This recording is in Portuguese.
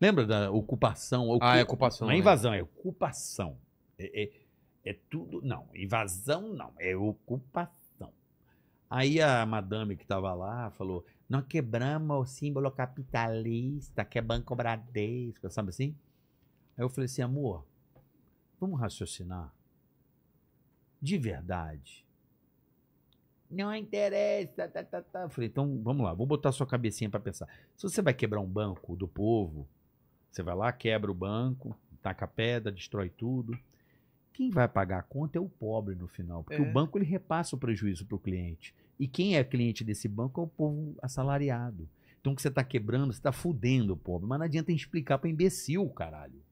Lembra da ocupação? É ocupação. Não é invasão, é ocupação. É tudo... Não, invasão não, é ocupação. Aí a madame que estava lá falou, nós quebramos o símbolo capitalista, que é Banco Bradesco, sabe assim? Aí eu falei assim, amor, vamos raciocinar. De verdade. Não interessa. Eu falei, então vamos lá, vou botar sua cabecinha para pensar. Se você vai quebrar um banco do povo, você vai lá, quebra o banco, taca a pedra, destrói tudo. Quem vai pagar a conta é o pobre no final, porque o banco ele repassa o prejuízo para o cliente. E quem é cliente desse banco é o povo assalariado. Então o que você está quebrando, você está fudendo o pobre. Mas não adianta explicar para imbecil, caralho.